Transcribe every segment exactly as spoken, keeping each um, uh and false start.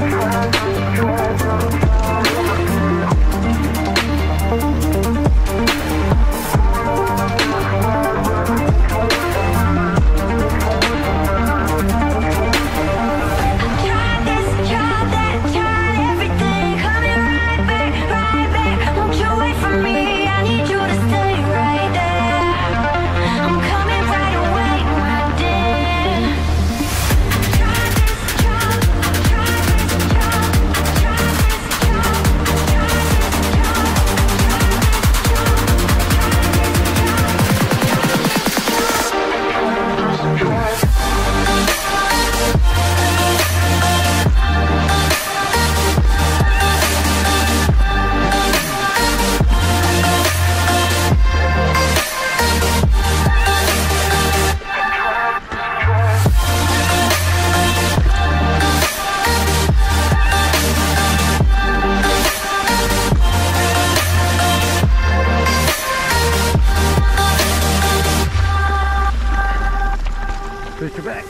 Put your back.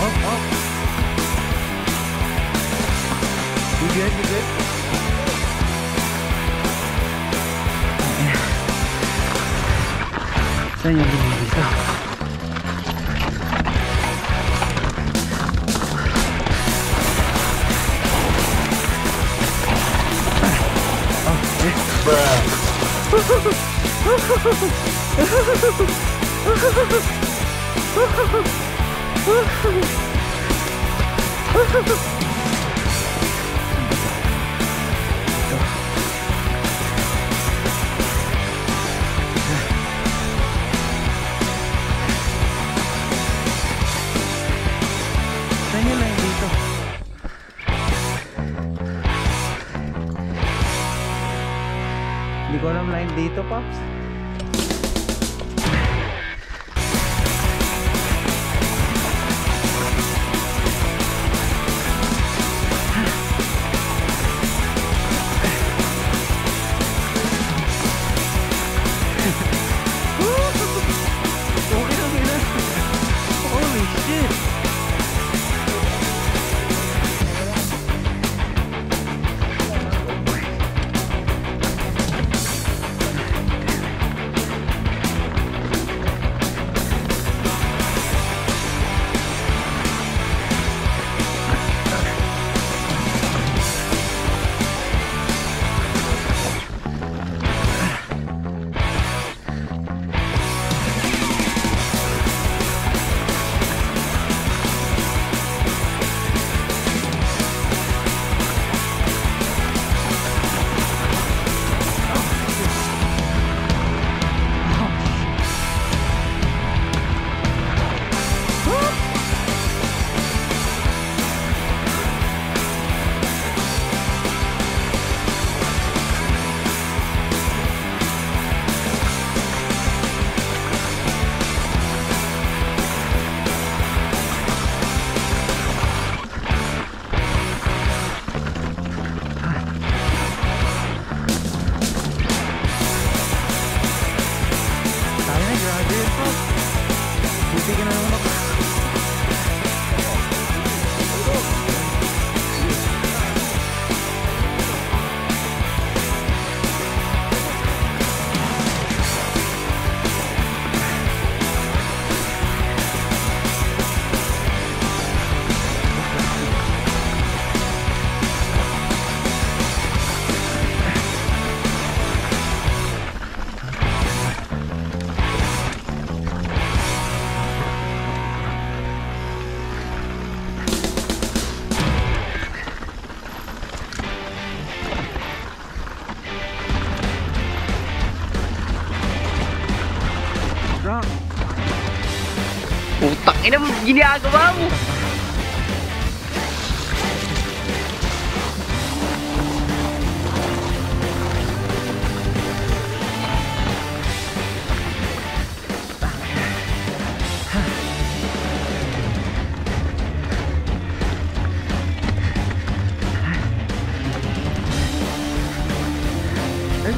up, up. You good, you good? Sayang gini bisa. Okay. Bruh. Tanya lang dito. Hindi ko alam line dito, Pops.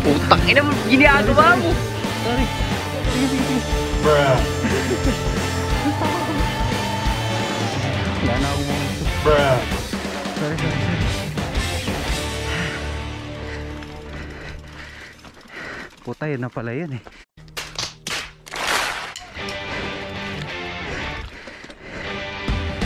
Utak ini gini agak bau. Utak ini gini agak bau. Bruh. Yeah, no, bruh. Sorry, sorry, sorry. Puta, yun na pala yun eh. Thank you.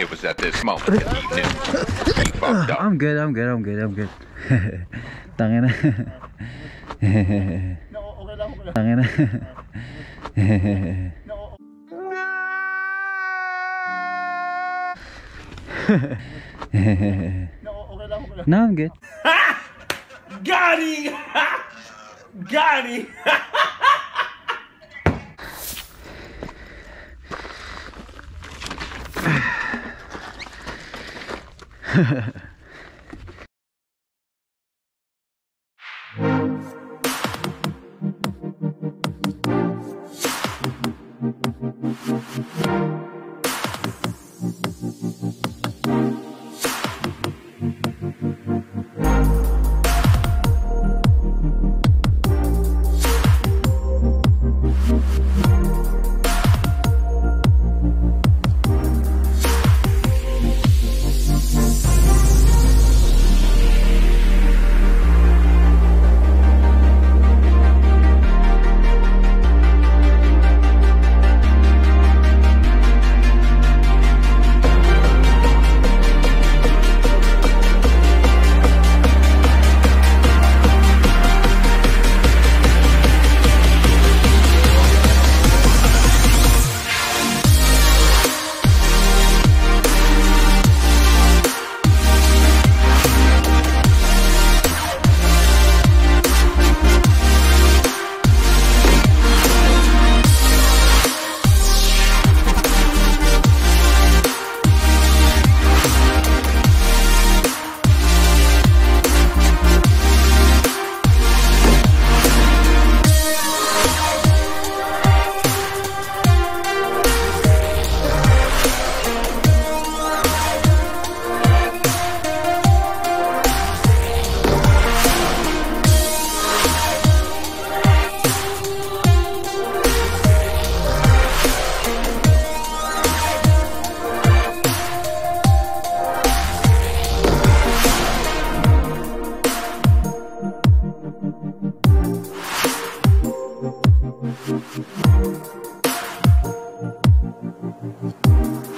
It was at this moment that he knew. He fucked up. I'm good, I'm good, I'm good, I'm good. Tangin na. Tangin na. No, I'm good. Got it! Got it! Thank you.